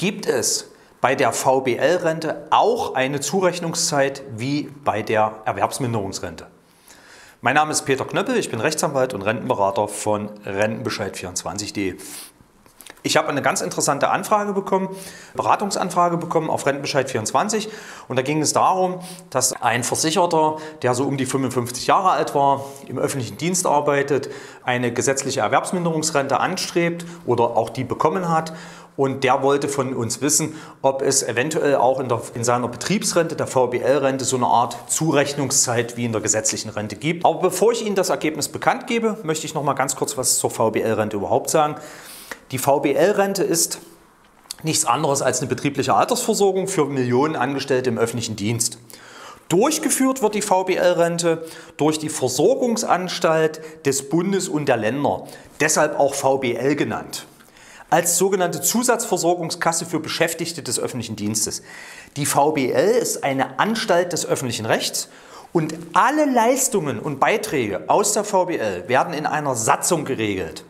gibt es bei der VBL-Rente auch eine Zurechnungszeit wie bei der Erwerbsminderungsrente. Mein Name ist Peter Knöppel, ich bin Rechtsanwalt und Rentenberater von Rentenbescheid24.de. Ich habe eine ganz interessante Anfrage bekommen, Beratungsanfrage bekommen auf Rentenbescheid24, und da ging es darum, dass ein Versicherter, der so um die 55 Jahre alt war, im öffentlichen Dienst arbeitet, eine gesetzliche Erwerbsminderungsrente anstrebt oder auch die bekommen hat, und der wollte von uns wissen, ob es eventuell auch in seiner Betriebsrente, der VBL-Rente, so eine Art Zurechnungszeit wie in der gesetzlichen Rente gibt. Aber bevor ich Ihnen das Ergebnis bekannt gebe, möchte ich noch mal ganz kurz was zur VBL-Rente überhaupt sagen. Die VBL-Rente ist nichts anderes als eine betriebliche Altersversorgung für Millionen Angestellte im öffentlichen Dienst. Durchgeführt wird die VBL-Rente durch die Versorgungsanstalt des Bundes und der Länder, deshalb auch VBL genannt, als sogenannte Zusatzversorgungskasse für Beschäftigte des öffentlichen Dienstes. Die VBL ist eine Anstalt des öffentlichen Rechts, und alle Leistungen und Beiträge aus der VBL werden in einer Satzung geregelt.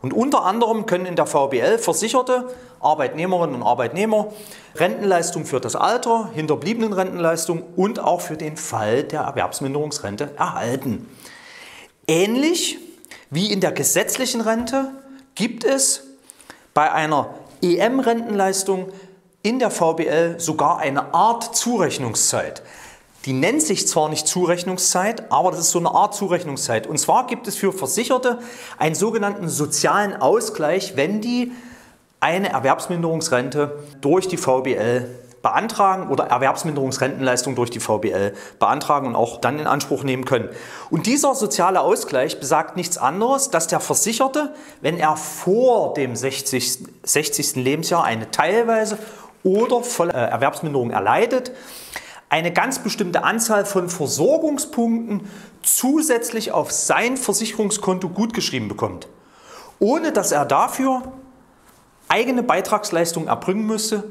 Und unter anderem können in der VBL Versicherte, Arbeitnehmerinnen und Arbeitnehmer, Rentenleistung für das Alter, hinterbliebenen Rentenleistung und auch für den Fall der Erwerbsminderungsrente erhalten. Ähnlich wie in der gesetzlichen Rente gibt es bei einer EM-Rentenleistung in der VBL sogar eine Art Zurechnungszeit. Die nennt sich zwar nicht Zurechnungszeit, aber das ist so eine Art Zurechnungszeit. Und zwar gibt es für Versicherte einen sogenannten sozialen Ausgleich, wenn die eine Erwerbsminderungsrente durch die VBL beantragen oder Erwerbsminderungsrentenleistung durch die VBL beantragen und auch dann in Anspruch nehmen können. Und dieser soziale Ausgleich besagt nichts anderes, dass der Versicherte, wenn er vor dem 60. Lebensjahr eine teilweise oder volle Erwerbsminderung erleidet, eine ganz bestimmte Anzahl von Versorgungspunkten zusätzlich auf sein Versicherungskonto gutgeschrieben bekommt, ohne dass er dafür eigene Beitragsleistungen erbringen müsste.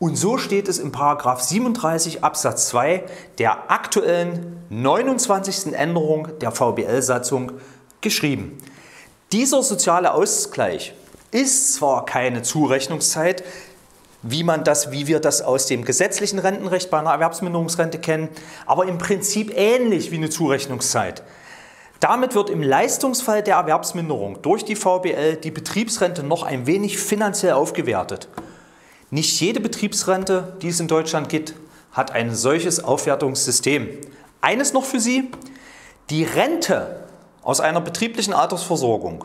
Und so steht es im § 37 Absatz 2 der aktuellen 29. Änderung der VBL-Satzung geschrieben. Dieser soziale Ausgleich ist zwar keine Zurechnungszeit, wie wir das aus dem gesetzlichen Rentenrecht bei einer Erwerbsminderungsrente kennen, aber im Prinzip ähnlich wie eine Zurechnungszeit. Damit wird im Leistungsfall der Erwerbsminderung durch die VBL die Betriebsrente noch ein wenig finanziell aufgewertet. Nicht jede Betriebsrente, die es in Deutschland gibt, hat ein solches Aufwertungssystem. Eines noch für Sie: Die Rente aus einer betrieblichen Altersversorgung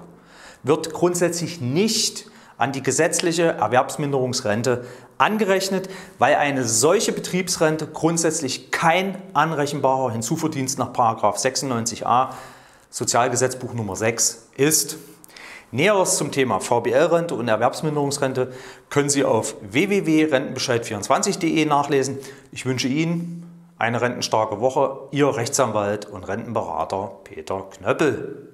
wird grundsätzlich nicht an die gesetzliche Erwerbsminderungsrente angerechnet, weil eine solche Betriebsrente grundsätzlich kein anrechenbarer Hinzuverdienst nach § 96a Sozialgesetzbuch Nummer 6 ist. Näheres zum Thema VBL-Rente und Erwerbsminderungsrente können Sie auf www.rentenbescheid24.de nachlesen. Ich wünsche Ihnen eine rentenstarke Woche. Ihr Rechtsanwalt und Rentenberater Peter Knöppel.